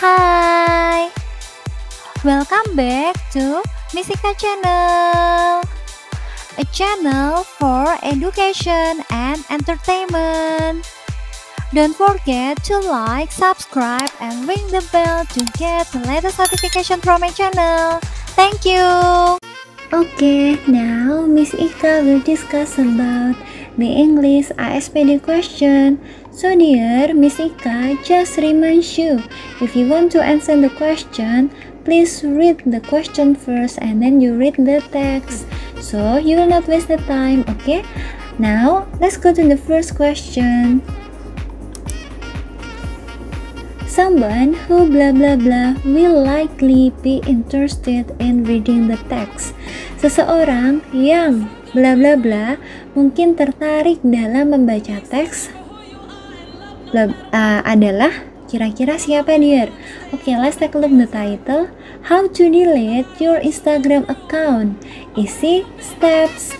Hai, welcome back to Miss Ika Channel, a channel for education and entertainment. Don't forget to like, subscribe, and ring the bell to get the latest notification from my channel. Thank you. Okay, now Miss Ika will discuss about the English ASPD question. So dear Miss Ika, just reminds you, if you want to answer the question, please read the question first and then you read the text, so you will not waste the time, okay? Now, let's go to the first question. Someone who blah blah blah will likely be interested in reading the text. Seseorang yang bla bla bla mungkin tertarik dalam membaca teks adalah kira-kira siapa dear? Okay, let's take a look the title. How to delete your Instagram account. Isi steps.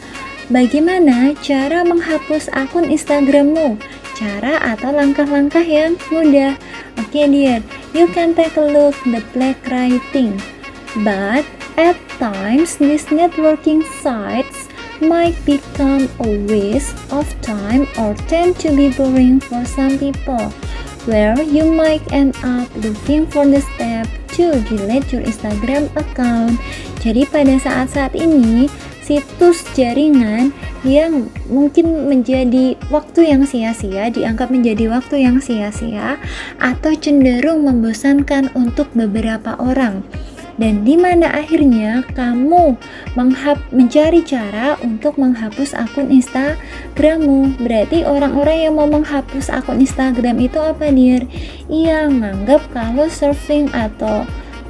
Bagaimana cara menghapus akun Instagrammu? Cara atau langkah-langkah yang mudah. Okay dear, you can take a look the black writing. But at times these networking sites might become a waste of time or tend to be boring for some people, where you might end up looking for the step to delete your Instagram account. Jadi pada saat-saat ini situs jaringan yang mungkin menjadi waktu yang sia-sia, dianggap menjadi waktu yang sia-sia atau cenderung membosankan untuk beberapa orang, dan di mana akhirnya kamu mencari cara untuk menghapus akun Instagrammu. Berarti orang-orang yang mau menghapus akun Instagram itu apa dear? Ia menganggap kalau surfing atau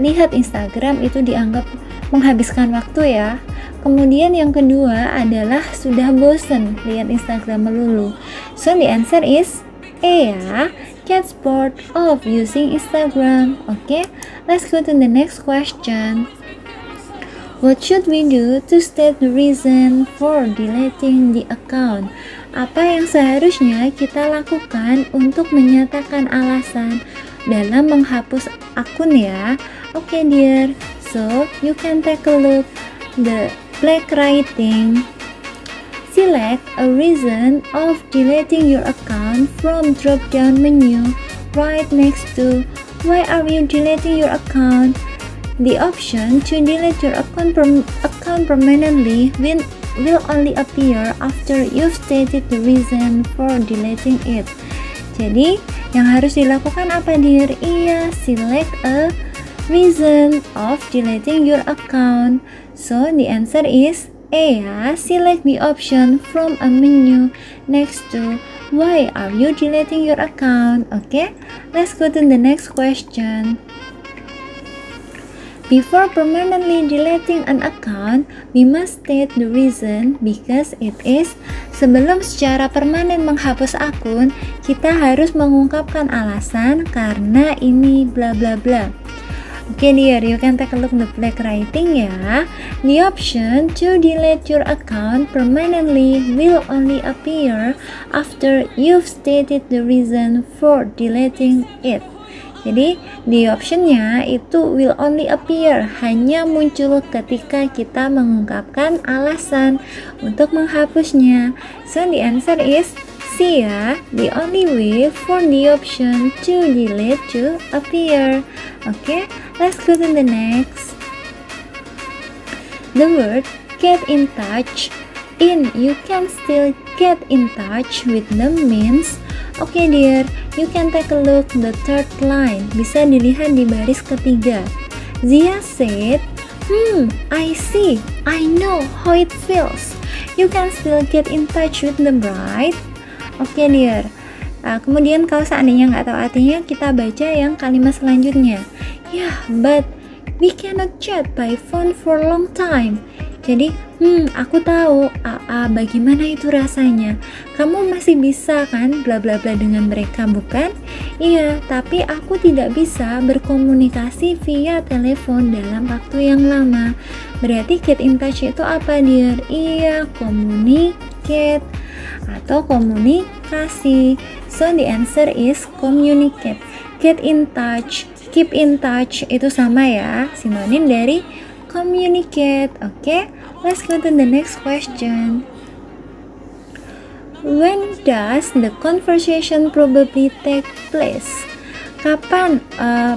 lihat Instagram itu dianggap menghabiskan waktu ya. Kemudian yang kedua adalah sudah bosen lihat Instagram melulu. So the answer is A ya, gets bored of using Instagram. Okay, let's go to the next question. What should we do to state the reason for deleting the account? Apa yang seharusnya kita lakukan untuk menyatakan alasan dalam menghapus akun ya? Okay dear, so you can take a look the black writing. Select a reason of deleting your account from drop-down menu right next to why are you deleting your account. The option to delete your account permanently will only appear after you've stated the reason for deleting it. Jadi yang harus dilakukan apa dear? Iya, select a reason of deleting your account. So the answer is A ya, select the option from a menu next to why are you deleting your account. Okay, let's go to the next question. Before permanently deleting an account, we must state the reason because it is. Sebelum secara permanen menghapus akun, kita harus mengungkapkan alasan karena ini bla bla bla. Okay dear, you can take a look the black writing ya. The option to delete your account permanently will only appear after you've stated the reason for deleting it. Jadi the optionnya itu will only appear, hanya muncul ketika kita mengungkapkan alasan untuk menghapusnya. So the answer is C ya, the only way for the option to delete to appear. Okay, let's go to the next. The word get in touch in. You can still get in touch with them means. Okay dear, you can take a look the third line. Bisa dilihat di baris ketiga. Zia said, I see, I know how it feels. You can still get in touch with them, right? Okay dear. Kemudian kalau seandainya nggak tahu artinya, kita baca yang kalimat selanjutnya. Yeah, but we cannot chat by phone for a long time. Jadi, aku tahu, bagaimana itu rasanya? Kamu masih bisa kan bla bla bla dengan mereka, bukan? Iya, tapi aku tidak bisa berkomunikasi via telepon dalam waktu yang lama. Berarti get in touch itu apa dear? Iya, communicate. atau komunikasi. So the answer is communicate. Get in touch, keep in touch itu sama ya, sinonim dari communicate. Okay, let's go to the next question. When does the conversation probably take place? Kapan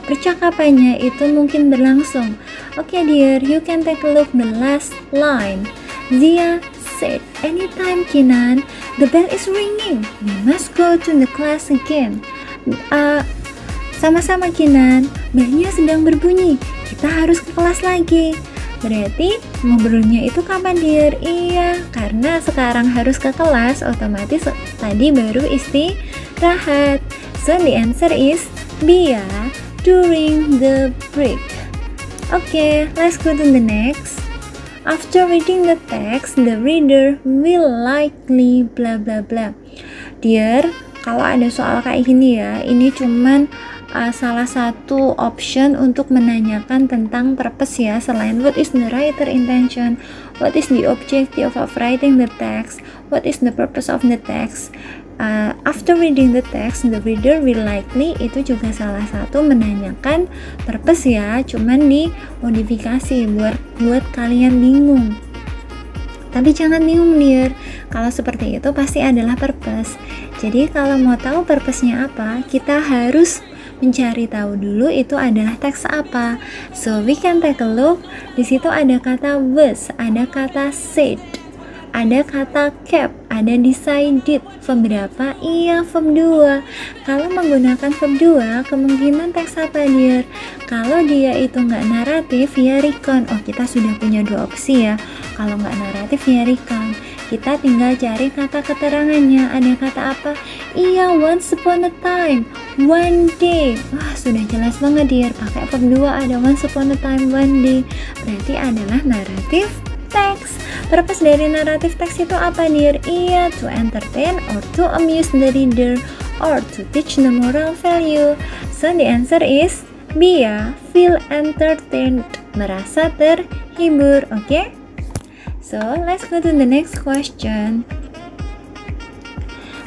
percakapannya itu mungkin berlangsung? Okay dear, you can take a look the last line. Zia said, anytime Kinan, the bell is ringing. We must go to the class again. Sama-sama Kinan, belnya sedang berbunyi. Kita harus ke kelas lagi. Berarti ngobrolnya itu kapan dear? Iya, karena sekarang harus ke kelas, otomatis tadi baru istirahat. So the answer is B ya, during the break. Okay, let's go to the next. After reading the text, the reader will likely blah blah blah. Dear, kalau ada soal kayak gini ya, ini cuman salah satu option untuk menanyakan tentang purpose ya. Selain what is the writer intention, what is the objective of writing the text, what is the purpose of the text. After reading the text, the reader will likely itu juga salah satu menanyakan purpose ya, cuman dimodifikasi buat kalian bingung. Tapi jangan bingung dear, kalau seperti itu pasti adalah purpose. Jadi kalau mau tahu purpose-nya apa, kita harus mencari tahu dulu itu adalah teks apa. So we can take a look. Di situ ada kata was, ada kata said, ada kata kept, ada decided. Verb berapa? Iya, verb 2. Kalau menggunakan verb 2, kemungkinan teks apa dear? Kalau dia itu nggak naratif ya recount. Oh, kita sudah punya dua opsi ya. Kalau nggak naratif ya recount. Kita tinggal cari kata keterangannya. Ada kata apa? Iya, once upon a time, one day. Wah, sudah jelas banget dear. Pakai verb 2 ada once upon a time, one day. Berarti adalah naratif teks. Purpose dari naratif teks itu apa dear? Iya, to entertain or to amuse the reader or to teach the moral value. So the answer is B ya, feel entertained, merasa terhibur. Okay? So let's go to the next question.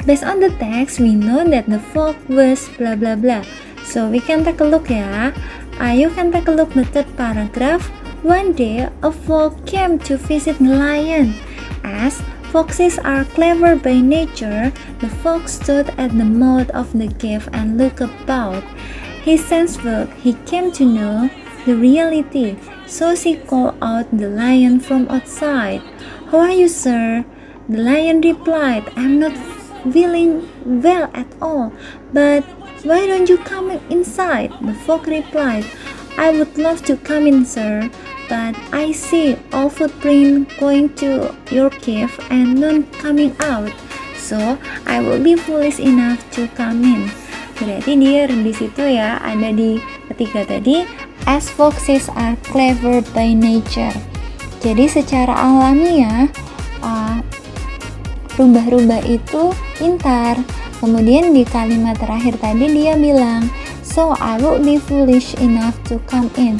Based on the text, we know that the folk was blah blah blah. So we can take a look ya. You can take a look the third paragraph. One day, a folk came to visit the lion. As foxes are clever by nature, the fox stood at the mouth of the cave and looked about. He sensed what he came to know, the reality. So she called out the lion from outside. How are you, sir? The lion replied, I'm not feeling well at all. But why don't you come inside? The folk replied, I would love to come in, sir. But I see all footprints going to your cave and none coming out, so I will be foolish enough to come in. Berarti dear, di situ ya ada di ketiga tadi, as foxes are clever by nature. Jadi secara alamiah rubah-rubah itu pintar. Kemudian di kalimat terakhir tadi dia bilang, so I will be foolish enough to come in.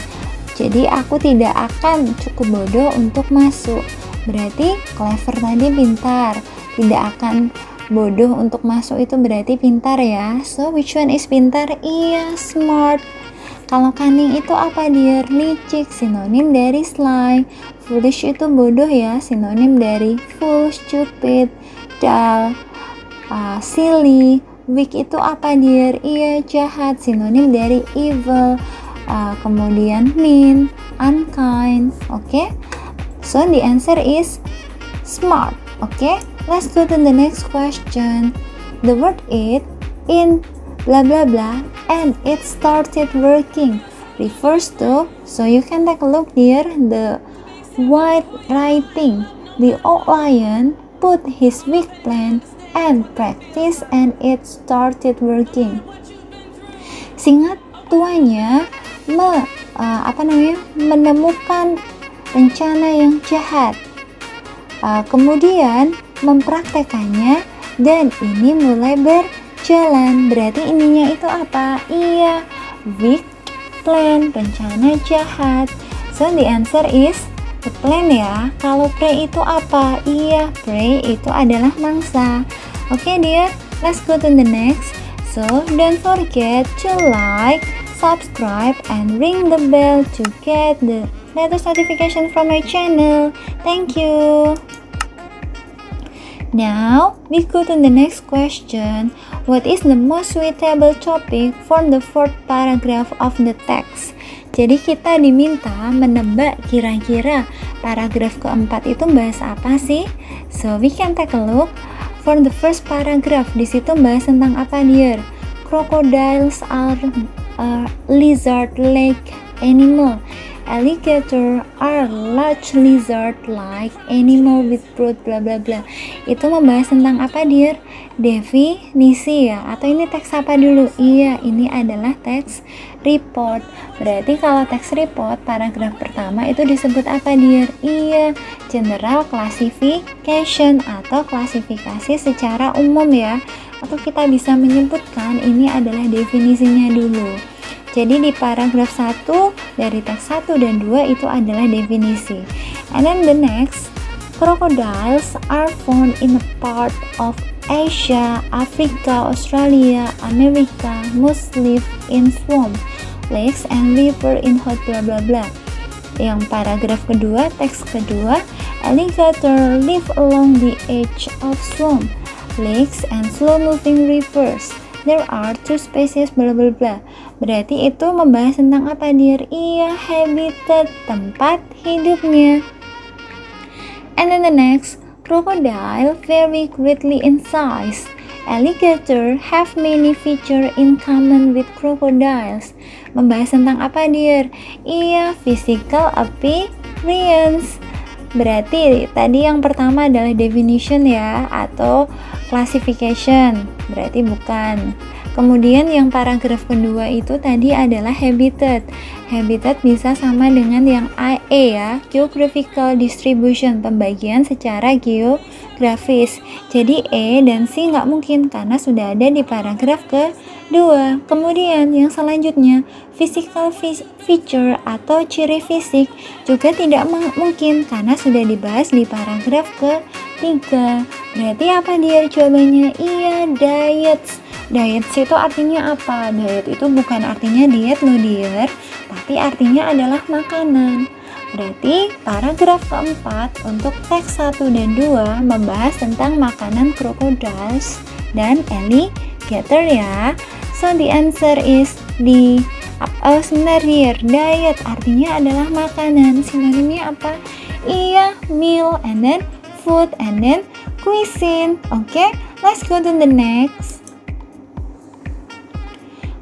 Jadi aku tidak akan cukup bodoh untuk masuk. Berarti clever tadi pintar, tidak akan bodoh untuk masuk itu berarti pintar ya. So which one is pintar? Iya, smart. Kalau cunning itu apa dear? Licik, sinonim dari sly. Foolish itu bodoh ya, sinonim dari fool, stupid, dull, silly. Weak itu apa dear? Iya, jahat, sinonim dari evil. Kemudian mean, unkind. Okay, so the answer is smart. Okay, let's go to the next question. The word it in blah blah blah and it started working refers to. So you can take a look here. The white writing. The old lion put his big plan and practice and it started working. Singa tuanya menemukan rencana yang jahat, kemudian mempraktekannya dan ini mulai berjalan. Berarti ininya itu apa? Iya, wicked plan, rencana jahat. So the answer is ke plan ya. Kalau prey itu apa? Iya, prey itu adalah mangsa. Okay dear, let's go to the next. So, don't forget to like, subscribe, and ring the bell to get the latest notification from my channel. Thank you. Now, we go to the next question. What is the most suitable topic for the fourth paragraph of the text? Jadi kita diminta menebak kira-kira paragraf keempat itu bahas apa sih? So, we can take a look. For the first paragraph, di situ bahas tentang apa dear? Crocodiles are lizard-like animal. Alligator are large lizard-like animal with broad bla bla bla. Itu membahas tentang apa dear? Definisi ya? Atau ini teks apa dulu? Iya, ini adalah teks report. Berarti kalau teks report paragraf pertama itu disebut apa dear? Iya, general classification atau klasifikasi secara umum ya. Atau kita bisa menyebutkan ini adalah definisinya dulu. Jadi di paragraf 1 dari teks 1 dan 2 itu adalah definisi. And then the next, crocodiles are found in a part of Asia, Africa, Australia, America, most live in swamp, lakes and river in hot bla bla bla. Yang paragraf kedua, teks kedua, alligator live along the edge of swamp, lakes and slow moving rivers. There are two species bla bla bla. Berarti itu membahas tentang apa dear? Iya, habitat, tempat hidupnya. And then the next, crocodile vary greatly in size. Alligator have many features in common with crocodiles. Membahas tentang apa dear? Iya, physical appearance. Berarti tadi yang pertama adalah definition ya, atau classification, berarti bukan. Kemudian yang paragraf kedua itu tadi adalah habitat. Habitat bisa sama dengan yang AE ya, geographical distribution, pembagian secara geografis. Jadi E dan C nggak mungkin karena sudah ada di paragraf kedua. Kemudian yang selanjutnya, physical feature atau ciri fisik juga tidak mungkin karena sudah dibahas di paragraf ketiga. Berarti apa dia jawabannya? Iya, diets. Diet itu artinya apa? Diet itu bukan artinya diet loh dear, tapi artinya adalah makanan. Berarti paragraf keempat untuk teks 1 dan 2 membahas tentang makanan crocodiles dan alligator ya. So the answer is D. Oh sebenarnya diet artinya adalah makanan, sinonimnya apa? Iya, meal and then food and then cuisine. Okay, let's go to the next.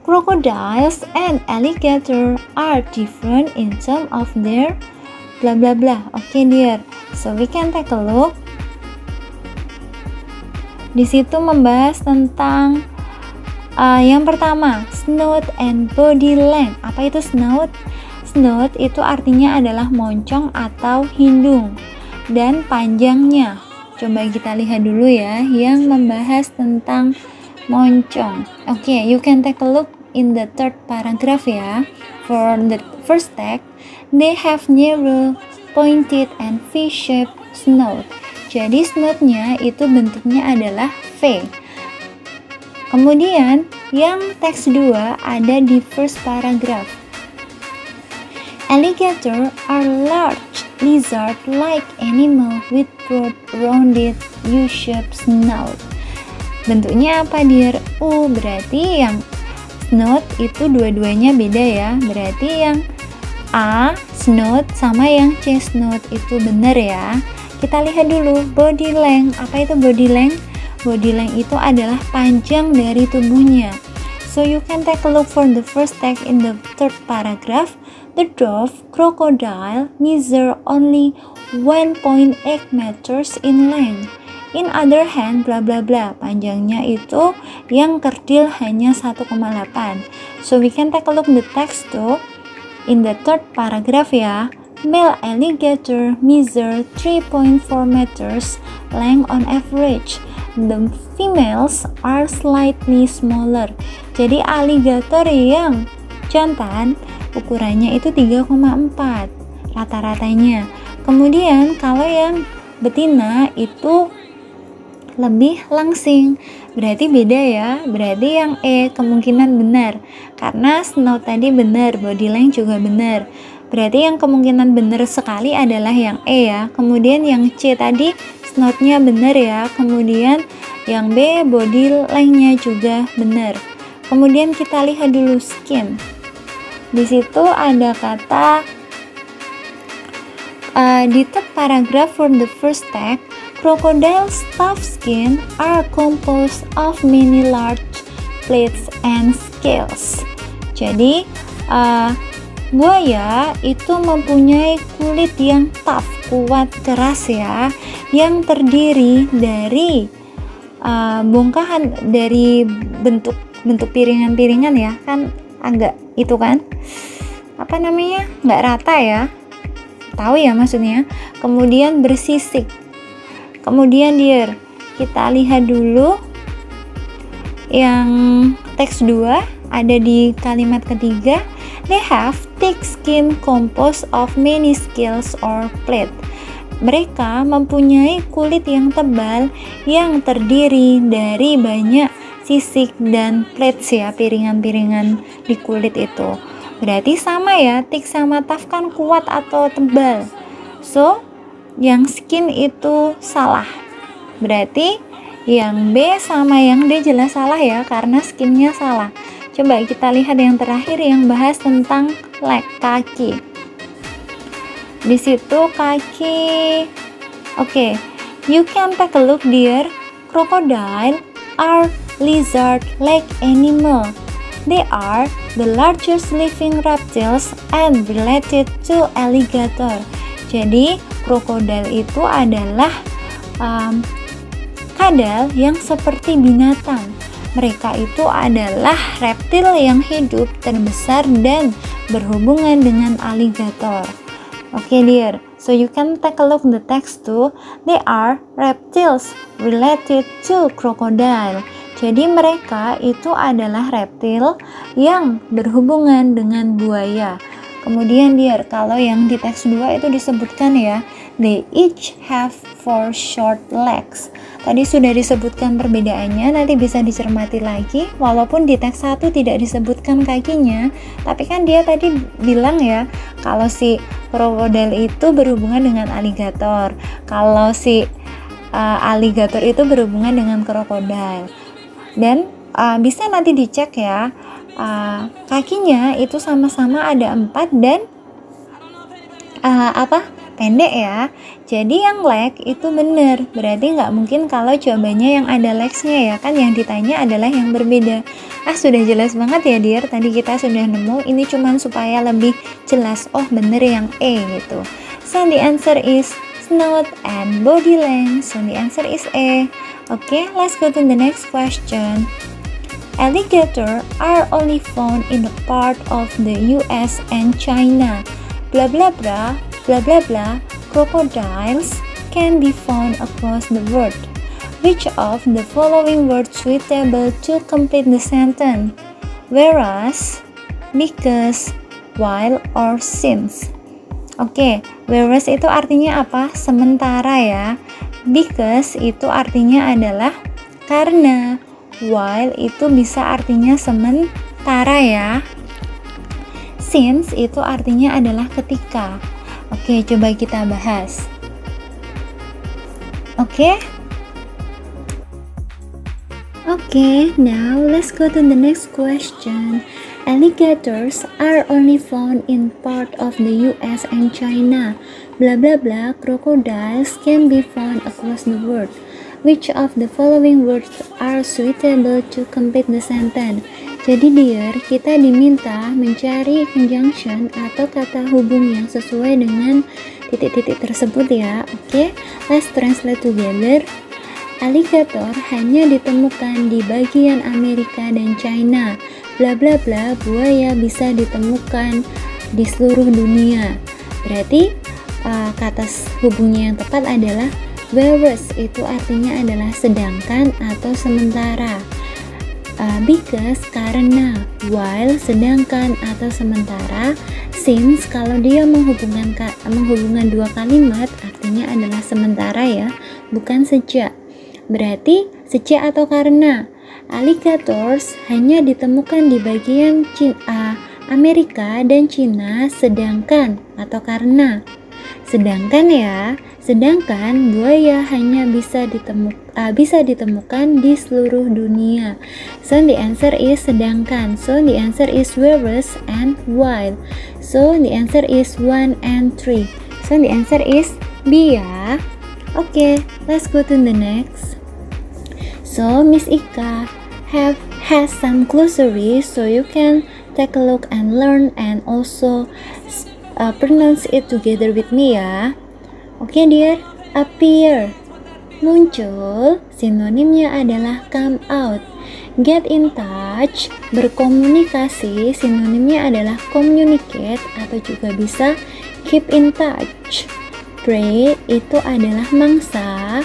Crocodiles and alligator are different in terms of their blah blah blah. Okay dear, so we can take a look. Di situ membahas tentang yang pertama, snout and body length. Apa itu snout? Snout itu artinya adalah moncong atau hidung, dan panjangnya. Coba kita lihat dulu ya, yang membahas tentang moncong. Okay, you can take a look in the third paragraph ya. For the first text, they have narrow, pointed, and V-shaped snout. Jadi snoutnya itu bentuknya adalah V. Kemudian yang teks 2 ada di first paragraph. Alligator are large lizard-like animal with broad, rounded, U-shaped snout. Bentuknya apa dear? U, berarti yang snout itu dua-duanya beda ya. Berarti yang A snout sama yang C snout itu benar ya. Kita lihat dulu body length. Apa itu body length? Body length itu adalah panjang dari tubuhnya. So you can take a look for the first text in the third paragraph. The dwarf crocodile measure only 1.8 meters in length. In other hand, bla bla bla, panjangnya itu yang kerdil hanya 1,8. So we can take a look the text too in the third paragraph ya. Male alligator measure 3.4 meters length on average. The females are slightly smaller. Jadi alligator yang jantan ukurannya itu 3,4 rata-ratanya. Kemudian kalau yang betina itu lebih langsing, berarti beda ya. Berarti yang E kemungkinan benar, karena snow tadi benar, body length juga benar. Berarti yang kemungkinan benar sekali adalah yang E ya. Kemudian yang C tadi snoutnya benar ya. Kemudian yang B body lengthnya juga benar. Kemudian kita lihat dulu skin. Di situ ada kata di third paragraph from the first tag, crocodile stuff skin are composed of many large plates and scales. Jadi buaya itu mempunyai kulit yang tough, kuat, keras ya, yang terdiri dari bongkahan dari bentuk piringan-piringan ya, kan agak itu kan apa namanya, nggak rata ya, tahu ya maksudnya. Kemudian bersisik, kemudian deer. Kita lihat dulu yang teks 2 ada di kalimat ketiga. They have thick skin composed of many scales or plate. Mereka mempunyai kulit yang tebal yang terdiri dari banyak sisik dan plates ya, piringan-piringan di kulit itu. Berarti sama ya, thick sama tough kan kuat atau tebal. So, yang skin itu salah. Berarti yang B sama yang D jelas salah ya, karena skinnya salah. Coba kita lihat yang terakhir yang bahas tentang leg, kaki. Di situ kaki. Oke, you can take a look dear. Crocodile are lizard like animal. They are the largest living reptiles and related to alligator. Jadi krokodil itu adalah kadal yang seperti binatang. Mereka itu adalah reptil yang hidup terbesar dan berhubungan dengan aligator. Oke dear, so you can take a look the text too. They are reptiles related to crocodile. Jadi mereka itu adalah reptil yang berhubungan dengan buaya. Kemudian dear, kalau yang di teks 2 itu disebutkan ya, they each have four short legs. Tadi sudah disebutkan perbedaannya, nanti bisa dicermati lagi. Walaupun di teks 1 tidak disebutkan kakinya, tapi kan dia tadi bilang ya, kalau si krokodil itu berhubungan dengan aligator, kalau si aligator itu berhubungan dengan krokodil. Dan bisa nanti dicek ya, kakinya itu sama-sama ada 4 dan pendek ya. Jadi yang leg itu benar, berarti nggak mungkin kalau jawabannya yang ada legsnya ya, kan yang ditanya adalah yang berbeda. Sudah jelas banget ya dear, tadi kita sudah nemu, ini cuman supaya lebih jelas, oh bener yang E gitu. So the answer is snout and body length, so the answer is E. Okay, let's go to the next question. Alligator are only found in the part of the US and China. Blah blah blah blah blah blah. Crocodiles can be found across the world. Which of the following words suitable to complete the sentence? Whereas, because, while, or since. Oke, whereas itu artinya apa? Sementara ya. Because itu artinya adalah karena. While itu bisa artinya sementara ya. Since itu artinya adalah ketika. Oke, coba kita bahas. Oke, now let's go to the next question. Alligators are only found in part of the US and China. Blah blah blah. Crocodiles can be found across the world. Which of the following words are suitable to complete the sentence? Jadi dear, kita diminta mencari conjunction atau kata hubung yang sesuai dengan titik-titik tersebut ya. Oke, let's translate together. Alligator hanya ditemukan di bagian Amerika dan China. Bla bla bla, buaya bisa ditemukan di seluruh dunia. Berarti kata hubungnya yang tepat adalah whereas, itu artinya adalah sedangkan atau sementara. Because, karena. While, sedangkan atau sementara. Since kalau dia menghubungkan dua kalimat, artinya adalah sementara ya, bukan sejak. Berarti sejak atau karena. Alligators hanya ditemukan di bagian Amerika dan Cina, sedangkan atau karena. Sedangkan buaya hanya bisa ditemukan di seluruh dunia. So the answer is sedangkan. So the answer is various and wild. So the answer is 1 and 3. So the answer is B ya. Okay, let's go to the next. So Miss Ika has some glossary, so you can take a look and learn and also pronounce it together with me ya. Okay dear, appear muncul, sinonimnya adalah come out. Get in touch berkomunikasi, sinonimnya adalah communicate atau juga bisa keep in touch. Prey itu adalah mangsa.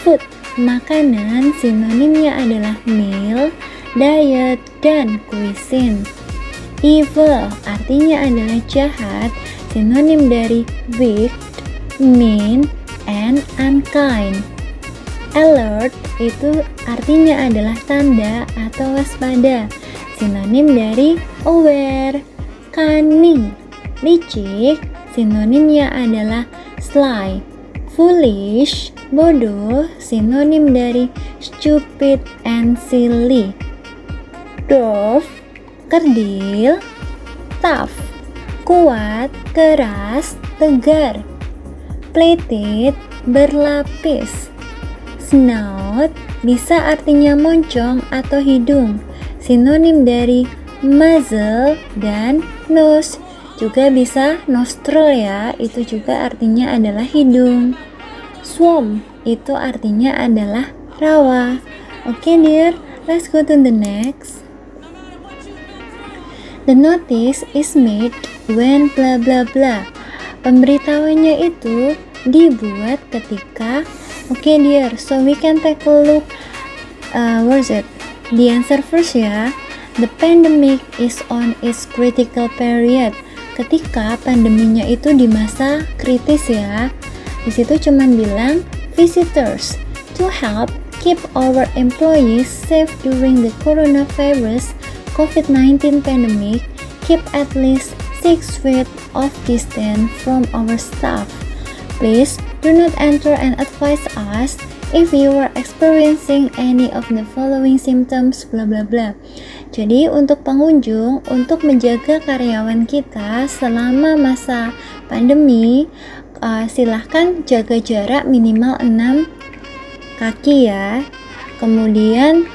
Food makanan, sinonimnya adalah meal, diet, dan cuisine. Evil artinya adalah jahat, sinonim dari wicked, mean, and unkind. Alert itu artinya adalah tanda atau waspada, sinonim dari aware. Cunning licik, sinonimnya adalah sly. Foolish bodoh, sinonim dari stupid and silly. Dwarf kerdil. Tough kuat, keras, tegar. Pleated berlapis. Snout bisa artinya moncong atau hidung, sinonim dari muzzle dan nose, juga bisa nostril ya, itu juga artinya adalah hidung. Swamp itu artinya adalah rawa. Okay dear, let's go to the next. The notice is made when blah blah blah. Pemberitahuannya itu dibuat ketika. Okay dear, so we can take a look. Where's it? The answer first ya. The pandemic is on its critical period. Ketika pandeminya itu di masa kritis ya. Di situ cuman bilang visitors to help keep our employees safe during the coronavirus COVID-19 pandemic, keep at least 6 feet of distance from our staff. Please do not enter and advise us if you are experiencing any of the following symptoms bla bla bla. Jadi untuk pengunjung, untuk menjaga karyawan kita selama masa pandemi, silahkan jaga jarak minimal 6 kaki ya. Kemudian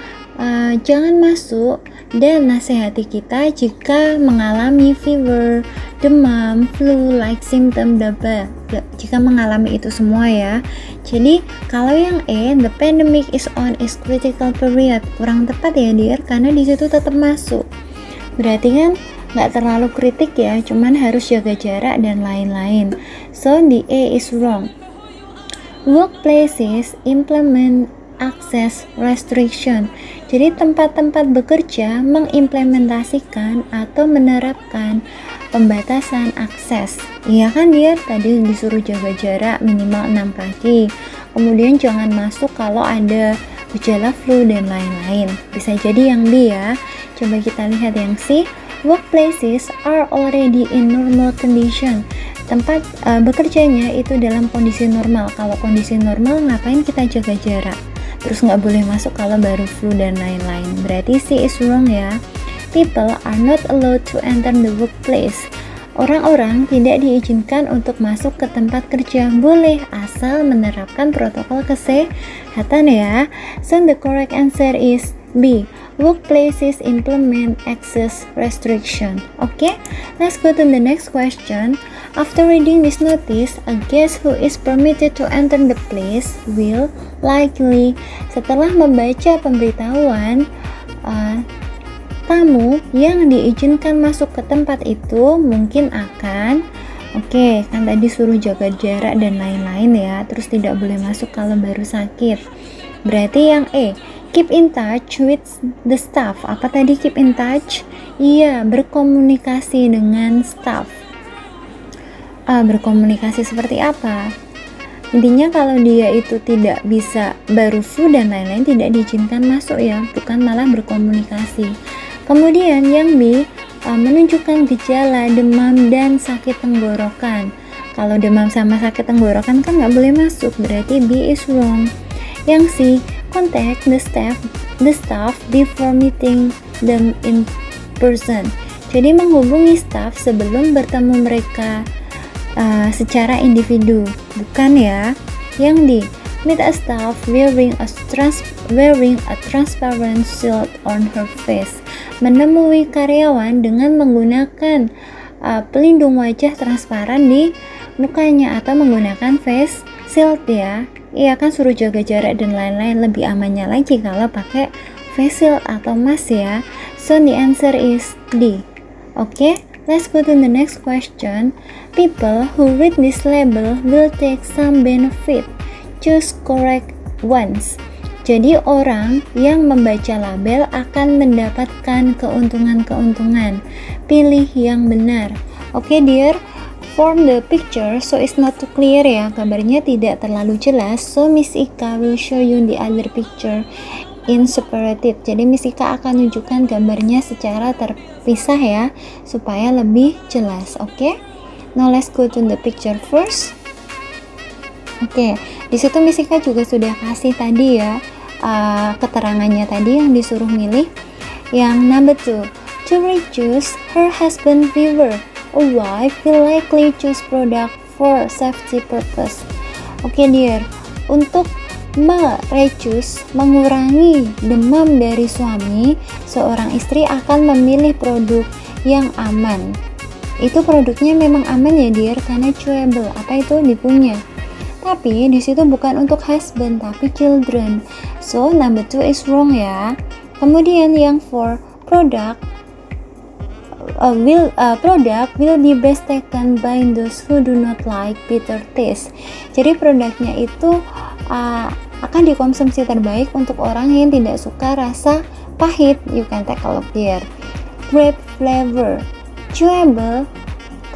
jangan masuk, dan nasihati kita jika mengalami fever, demam, flu-like symptom, blah, blah, jika mengalami itu semua ya. Jadi kalau yang E, the pandemic is on its critical period, kurang tepat ya dear, karena disitu tetap masuk. Berarti kan nggak terlalu kritik ya, cuman harus jaga jarak dan lain-lain. So the A is wrong. Workplaces implement access restriction. Jadi tempat-tempat bekerja mengimplementasikan atau menerapkan pembatasan akses. Iya kan dia tadi disuruh jaga jarak minimal 6 kaki. Kemudian jangan masuk kalau ada gejala flu dan lain-lain. Bisa jadi yang B ya. Coba kita lihat yang C. Workplaces are already in normal condition. Tempat bekerjanya itu dalam kondisi normal. Kalau kondisi normal ngapain kita jaga jarak? Terus nggak boleh masuk kalau baru flu dan lain-lain. Berarti C is wrong ya. People are not allowed to enter the workplace. Orang-orang tidak diizinkan untuk masuk ke tempat kerja, boleh asal menerapkan protokol kesehatan ya. So the correct answer is B. Workplaces implement access restriction. Okay, let's go to the next question. After reading this notice, a guest who is permitted to enter the place will likely. Setelah membaca pemberitahuan, tamu yang diizinkan masuk ke tempat itu mungkin akan, oke, kan tadi suruh jaga jarak dan lain-lain ya, terus tidak boleh masuk kalau baru sakit. Berarti yang E, keep in touch with the staff. Apa tadi keep in touch? Iya, berkomunikasi dengan staff. berkomunikasi seperti apa. Intinya kalau dia itu tidak bisa barufu dan lain-lain, tidak diizinkan masuk ya, bukan malah berkomunikasi. Kemudian yang B, menunjukkan gejala demam dan sakit tenggorokan. Kalau demam sama sakit tenggorokan kan nggak boleh masuk, berarti B is wrong. Yang C, contact the staff before meeting them in person. Jadi menghubungi staff sebelum bertemu mereka secara individu, bukan ya. Yang D, meet a staff wearing a transparent shield on her face. Menemui karyawan dengan menggunakan pelindung wajah transparan di mukanya atau menggunakan face shield ya. Iya kan, suruh jaga jarak dan lain-lain. Lebih amannya lagi kalau pakai face shield atau mask ya. So the answer is D. Okay, let's go to the next question. People who read this label will take some benefit. Choose correct ones. Jadi orang yang membaca label akan mendapatkan keuntungan-keuntungan. Pilih yang benar. Okay dear, from the picture so it's not too clear ya, gambarnya tidak terlalu jelas, so Miss Ika will show you the other picture in separated. Jadi Miss Ika akan tunjukkan gambarnya secara terpisah ya, supaya lebih jelas. Okay, now let's go to the picture first. Okay, disitu Miss Ika juga sudah kasih tadi ya keterangannya tadi yang disuruh milih. Yang number 2, to reduce her husband fever, a wife will likely choose product for safety purpose. Okay dear, untuk mereduce, mengurangi demam dari suami, seorang istri akan memilih produk yang aman. Itu produknya memang aman ya dear, karena chewable, apa itu, dipunya. Tapi disitu bukan untuk husband tapi children. So number 2 is wrong ya. Kemudian yang 4, product will be best taken by those who do not like bitter taste. Jadi produknya itu akan dikonsumsi terbaik untuk orang yang tidak suka rasa pahit. You can take a look there. Grape flavor, chewable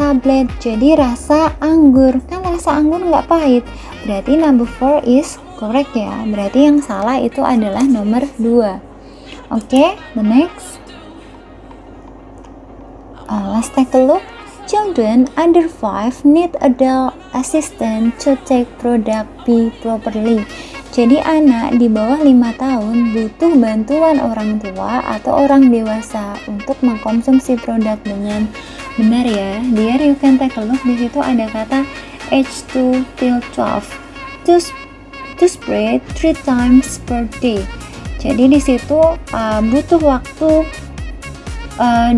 tablet. Jadi rasa anggur, kan rasa anggur nggak pahit. Berarti number 4 is correct ya. Berarti yang salah itu adalah nomor 2. Okay, the next. Let's take a look. Children under 5 need adult assistance to take product B properly. Jadi anak di bawah 5 tahun butuh bantuan orang tua atau orang dewasa untuk mengkonsumsi produk dengan benar ya. Dear, you can take a look, di situ ada kata age 2 till 12. To spread 3 times per day. Jadi di situ butuh waktu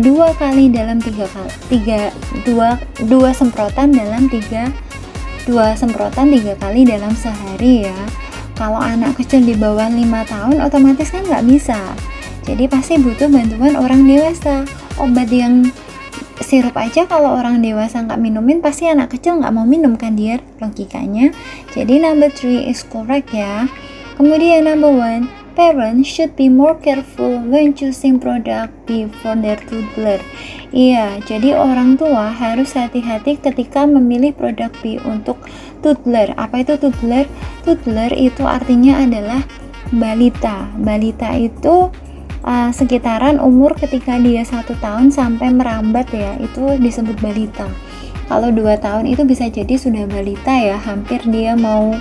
2 kali dalam 3 kali 2 semprotan dalam 2 semprotan 3 kali dalam sehari ya. Kalau anak kecil di bawah 5 tahun otomatis kan nggak bisa, jadi pasti butuh bantuan orang dewasa. Obat yang sirup aja kalau orang dewasa nggak minumin pasti anak kecil nggak mau minum kan dear, logikanya. Jadi number 3 is correct ya. Kemudian number 1, parents should be more careful when choosing product before their toddler. Iya, jadi orang tua harus hati-hati ketika memilih produk B untuk toddler. Apa itu toddler? Toddler itu artinya adalah balita. Balita itu sekitaran umur ketika dia 1 tahun sampai merambat ya, itu disebut balita. Kalau 2 tahun itu bisa jadi sudah balita ya, hampir dia mau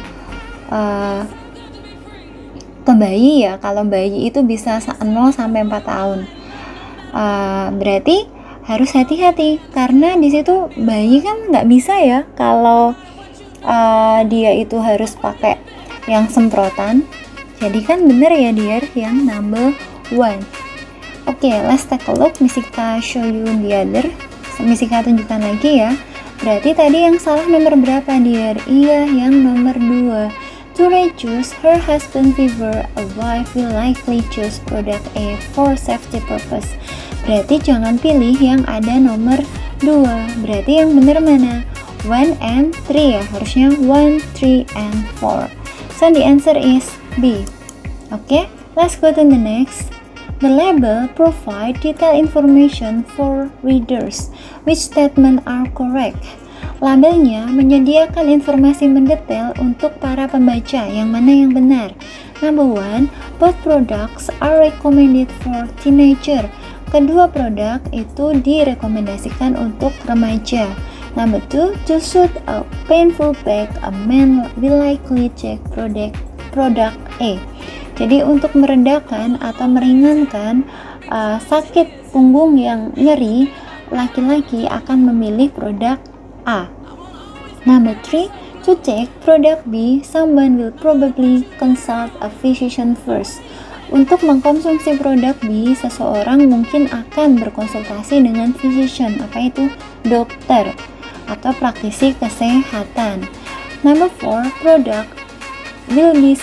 ke bayi ya. Kalau bayi itu bisa 0 sampai 4 tahun. Berarti harus hati-hati karena di situ bayi kan nggak bisa ya kalau dia itu harus pakai yang semprotan. Jadi kan bener ya dear yang number 1. Okay, let's take a look. Miss Ika show you the other. Miss Ika tunjukkan lagi ya. Berarti tadi yang salah nomor berapa dear? Iya, yang nomor 2. To reduce her husband fever, a wife will likely choose product A for safety purpose. Berarti jangan pilih yang ada nomor 2. Berarti yang benar mana? 1 and 3 ya, harusnya 1, 3 and 4. So the answer is B. Okay, let's go to the next. The label provide detailed information for readers. Which statement are correct? Labelnya menyediakan informasi mendetail untuk para pembaca yang mana yang benar. Number one, both products are recommended for teenager. Kedua produk itu direkomendasikan untuk remaja. Number two, to suit a painful back, a man will likely check product A. Jadi untuk meredakan atau meringankan sakit punggung yang nyeri, laki-laki akan memilih produk A. Number 3, to check product B, someone will probably consult a physician first. Untuk mengkonsumsi produk B, seseorang mungkin akan berkonsultasi dengan physician, apa itu dokter atau praktisi kesehatan. Number 4, product A will be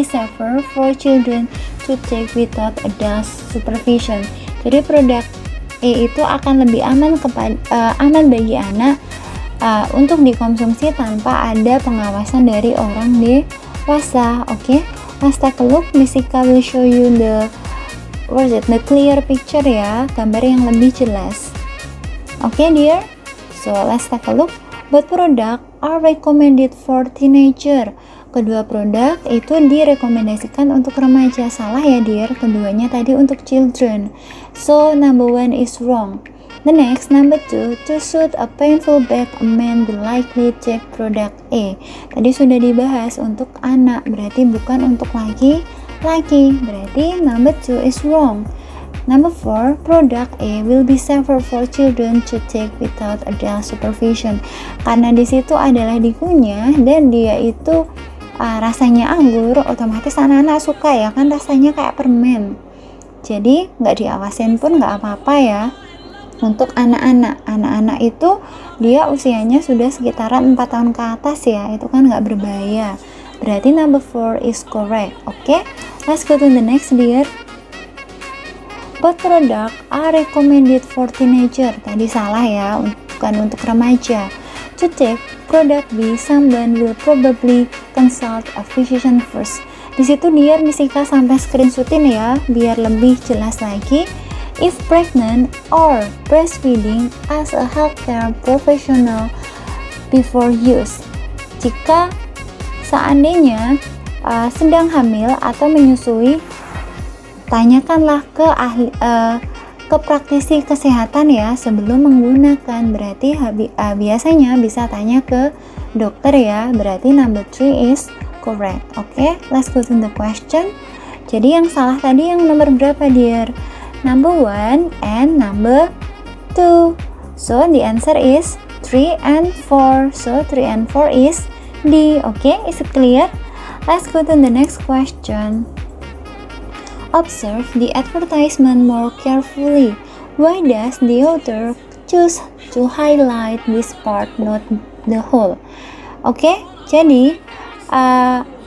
safer for children to take without adult supervision. Jadi produk E itu akan lebih aman aman bagi anak untuk dikonsumsi tanpa ada pengawasan dari orang dewasa. Okay, let's take a look. Miss Ika will show you the clear picture ya, gambar yang lebih jelas. Okay dear, so let's take a look. Both product are recommended for teenager. Kedua produk itu direkomendasikan untuk remaja. Salah ya dear, keduanya tadi untuk children. So number one is wrong. The next, number two, to suit a painful back, a man will likely check product A. Tadi sudah dibahas untuk anak, berarti bukan untuk laki-laki. Berarti number two is wrong. Number 4, product A will be safer for children to take without adult supervision. Karena di situ adalah dikunyah dan dia itu rasanya anggur, otomatis anak-anak suka ya kan, rasanya kayak permen. Jadi nggak diawasin pun nggak apa-apa ya. Untuk anak-anak itu dia usianya sudah sekitaran 4 tahun ke atas ya, itu kan nggak berbahaya. Berarti number 4 is correct. Okay, let's go to the next dear. Both products are recommended for teenager. Tadi salah ya, bukan untuk remaja. To check product B, someone will probably consult a physician first. Di situ dear, Miss Ika sampai screenshotin ya, biar lebih jelas lagi. If pregnant or breastfeeding, as a healthcare professional before use. Jika seandainya sedang hamil atau menyusui, tanyakanlah ke ahli, ke praktisi kesehatan ya sebelum menggunakan. Berarti biasanya bisa tanya ke dokter ya. Berarti number 3 is correct. Okay, let's go to the question. Jadi yang salah tadi yang nomor berapa dear? Number 1 and number 2. So the answer is 3 and 4. So 3 and 4 is D. Okay, is it clear? Let's go to the next question. Observe the advertisement more carefully. Why does the author choose to highlight this part, not the whole? Okay, jadi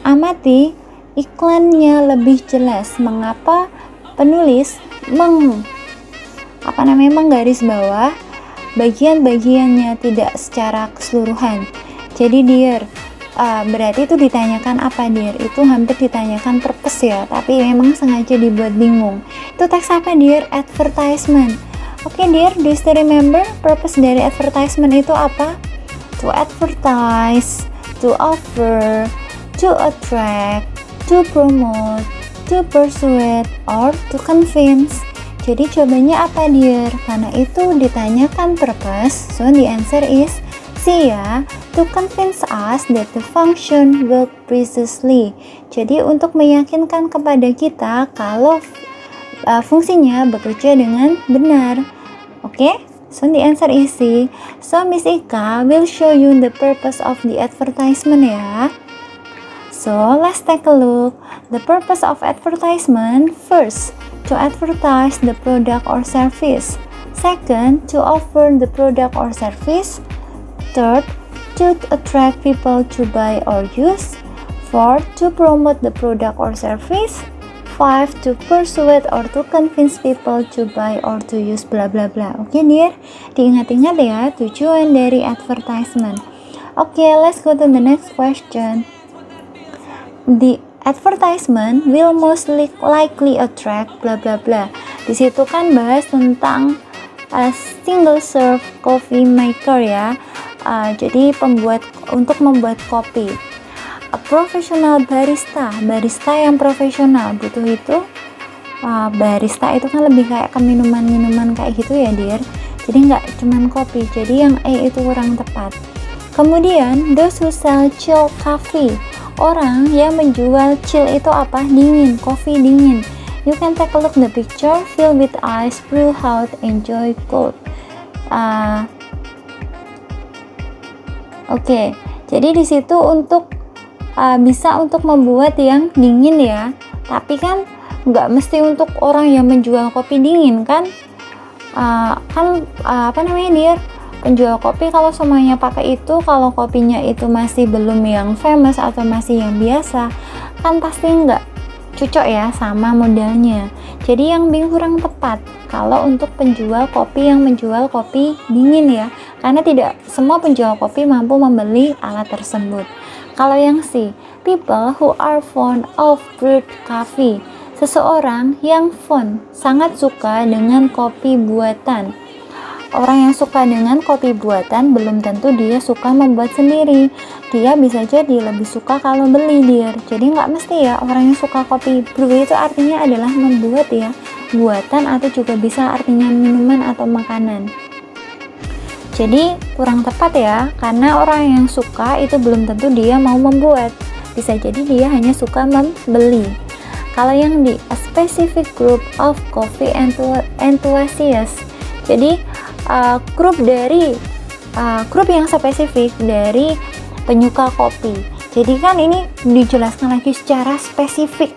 amati iklannya lebih jelas. Mengapa penulis menggaris bawah bagian-bagiannya tidak secara keseluruhan? Jadi dear, berarti itu ditanyakan apa dear? Itu hampir ditanyakan purpose ya, tapi memang sengaja dibuat bingung. Itu teks apa dear? Advertisement. Okay dear, do you still remember purpose dari advertisement itu apa? To advertise, to offer, to attract, to promote, to persuade, or to convince. Jadi jawabannya apa dear? Karena itu ditanyakan purpose, so the answer is C ya, to convince us that the function work precisely. Jadi untuk meyakinkan kepada kita kalau fungsinya bekerja dengan benar. Okay, so the answer is C. So Miss Ika will show you the purpose of the advertisement ya. So let's take a look. The purpose of advertisement: first, to advertise the product or service. Second, to offer the product or service. Third, to attract people to buy or use. Fourth, to promote the product or service. Five, to persuade or to convince people to buy or to use, bla bla bla. Okay dear, diingat-ingat ya tujuan dari advertisement. Okay, let's go to the next question. The advertisement will most likely attract, bla bla bla. Di situ kan bahas tentang single serve coffee maker ya. Jadi untuk membuat kopi. Profesional barista, yang profesional butuh itu. Barista itu kan lebih kayak ke minuman-minuman kayak gitu ya, dear. Jadi nggak cuman kopi. Jadi yang E itu kurang tepat. Kemudian those who sell chill coffee, orang yang menjual chill itu apa? Dingin, kopi dingin. You can take a look the picture, fill with ice, brew hot, enjoy cold. Oke, jadi di situ untuk bisa untuk membuat yang dingin ya. Tapi kan nggak mesti untuk orang yang menjual kopi dingin kan. Penjual kopi kalau semuanya pakai itu, kalau kopinya itu masih belum yang famous atau masih yang biasa kan pasti nggak cocok ya sama modelnya. Jadi yang B kurang tepat kalau untuk penjual kopi yang menjual kopi dingin ya, karena tidak semua penjual kopi mampu membeli alat tersebut. Kalau yang C, people who are fond of brewed coffee, seseorang yang fond, sangat suka dengan kopi buatan. Orang yang suka dengan kopi buatan belum tentu dia suka membuat sendiri. Dia bisa jadi lebih suka kalau beli, dear. Jadi nggak mesti ya orang yang suka kopi brew itu artinya adalah membuat ya, buatan, atau juga bisa artinya minuman atau makanan. Jadi kurang tepat ya, karena orang yang suka itu belum tentu dia mau membuat. Bisa jadi dia hanya suka membeli. Kalau yang di a specific group of coffee enthusiasts, jadi grup yang spesifik dari penyuka kopi. Jadi kan ini dijelaskan lagi secara spesifik,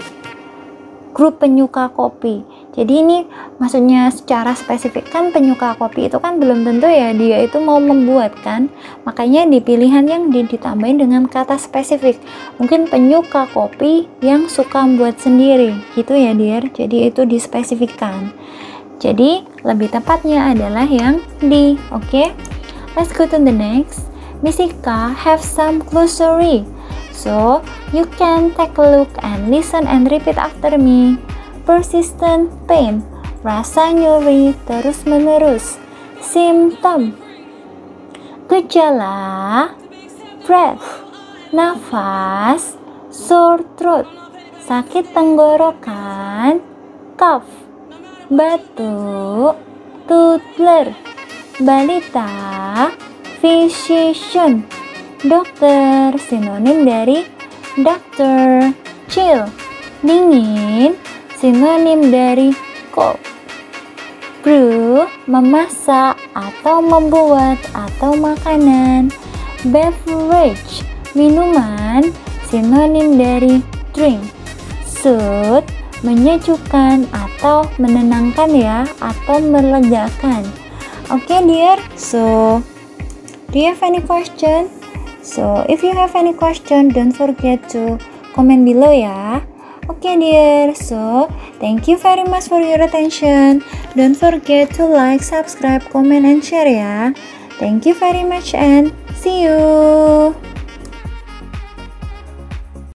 grup penyuka kopi. Jadi ini maksudnya secara spesifik, kan penyuka kopi itu kan belum tentu ya dia itu mau membuat kan. Makanya di pilihan yang ditambahin dengan kata spesifik, mungkin penyuka kopi yang suka membuat sendiri gitu ya, dear. Jadi itu dispesifikkan. Jadi lebih tepatnya adalah yang D. Oke, let's go to the next. Miss Ika have some glossary, so you can take a look and listen and repeat after me. Persistent pain, rasa nyeri terus menerus. Symptom, gejala. Breath, nafas. Sore throat, sakit tenggorokan. Cough, batuk. Toddler, balita. Physician, dokter, sinonim dari doctor. Chill, dingin, sinonim dari cold. Brew, memasak atau membuat atau makanan. Beverage, minuman, sinonim dari drink. Soothe, menyejukkan atau menenangkan ya, atau melegakan. Oke, dear. So, do you have any question? So, if you have any question, don't forget to comment below ya. Oke, dear. So, thank you very much for your attention. Don't forget to like, subscribe, comment, and share ya. Thank you very much and see you.